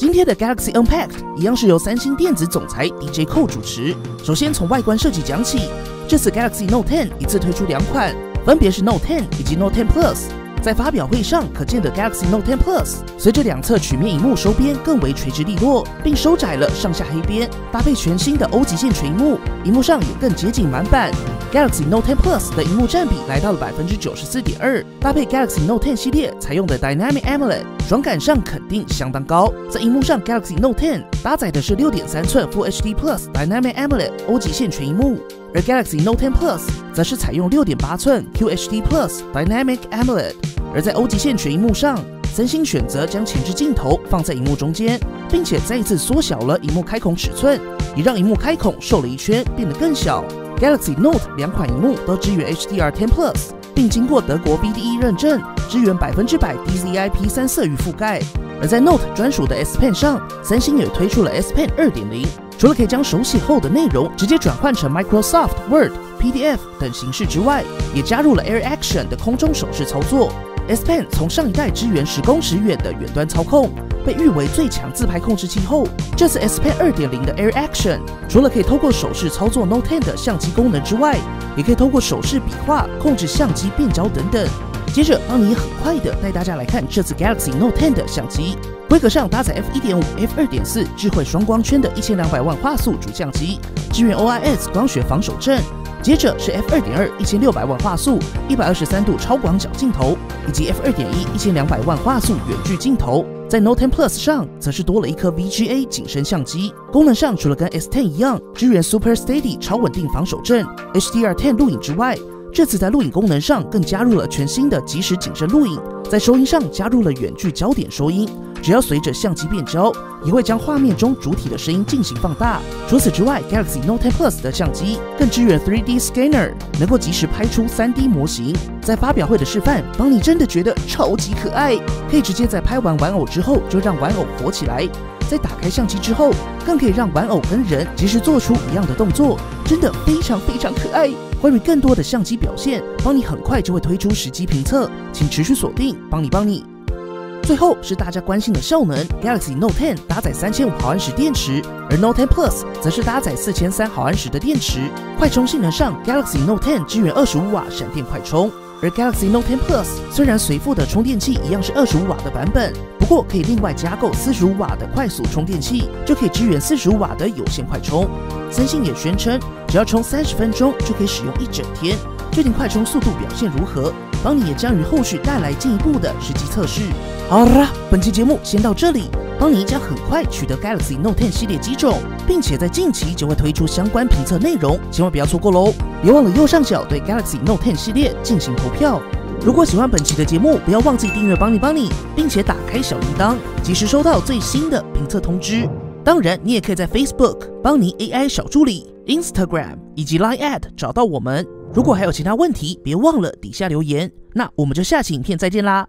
今天的 Galaxy Unpacked 一样是由三星电子总裁 DJ Co 主持。首先从外观设计讲起，这次 Galaxy Note 10一次推出两款，分别是 Note 10以及 Note 10 Plus。 在发表会上可见的 Galaxy Note 10 Plus， 随着两侧曲面屏幕收边更为垂直利落，并收窄了上下黑边，搭配全新的欧极线屏幕，屏幕上也更接近满版。Galaxy Note 10 Plus 的屏幕占比来到了 94.2%， 搭配 Galaxy Note 10系列采用的 Dynamic AMOLED， 爽感上肯定相当高。在屏幕上 ，Galaxy Note 10搭载的是 6.3 寸 Full HD Plus Dynamic AMOLED 欧极线全屏幕。 而 Galaxy Note 10 Plus 则是采用 6.8 寸 QHD Plus Dynamic AMOLED， 而在欧极线全屏幕上，三星选择将前置镜头放在屏幕中间，并且再一次缩小了屏幕开孔尺寸，也让屏幕开孔瘦了一圈，变得更小。Galaxy Note 两款屏幕都支援 HDR 10 Plus， 并经过德国 BDE 认证，支援100% DCI P 3色域覆盖。而在 Note 专属的 S Pen 上，三星也推出了 S Pen 2.0。 除了可以将手写后的内容直接转换成 Microsoft Word、PDF 等形式之外，也加入了 Air Action 的空中手势操作。S Pen 从上一代支援10公尺远的远端操控，被誉为最强自拍控制器后，这次 S Pen 2.0 的 Air Action 除了可以透过手势操作 Note 10的相机功能之外，也可以透过手势笔画控制相机变焦等等。 接着，邦尼很快的带大家来看这次 Galaxy Note 10的相机。规格上搭载 f1.5、f2.4 智慧双光圈的1200万画素主相机，支援 OIS 光学防手震。接着是 f2.2 1600万画素123度超广角镜头，以及 f2.1 1200万画素远距镜头。在 Note 10 Plus 上，则是多了一颗 VGA 景深相机。功能上除了跟 S 10一样支援 Super Steady 超稳定防手震、HDR 10录影之外， 这次在录影功能上更加入了全新的即时景深录影，在收音上加入了远距焦点收音，只要随着相机变焦，也会将画面中主体的声音进行放大。除此之外 ，Galaxy Note 10 Plus 的相机更支援 3D Scanner， 能够及时拍出 3D 模型。在发表会的示范，邦尼真的觉得超级可爱，可以直接在拍完玩偶之后就让玩偶活起来。 在打开相机之后，更可以让玩偶跟人及时做出一样的动作，真的非常非常可爱。关于更多的相机表现，邦尼很快就会推出实机评测，请持续锁定邦尼。最后是大家关心的效能 ，Galaxy Note 10搭载3500毫安时电池，而 Note 10 Plus 则是搭载4300毫安时的电池。快充性能上 ，Galaxy Note 10支援25瓦闪电快充。 而 Galaxy Note 10 Plus 虽然随附的充电器一样是25瓦的版本，不过可以另外加购45瓦的快速充电器，就可以支援45瓦的有线快充。三星也宣称，只要充30分钟就可以使用一整天。究竟快充速度表现如何，邦尼也将于后续带来进一步的实际测试。好啦，本期节目先到这里。 邦尼将很快取得 Galaxy Note 10系列机种，并且在近期就会推出相关评测内容，千万不要错过喽！别忘了右上角对 Galaxy Note 10系列进行投票。如果喜欢本期的节目，不要忘记订阅邦尼，并且打开小铃铛，及时收到最新的评测通知。当然，你也可以在 Facebook 邦尼 AI 小助理、Instagram 以及 Line AD 找到我们。如果还有其他问题，别忘了底下留言。那我们就下期影片再见啦！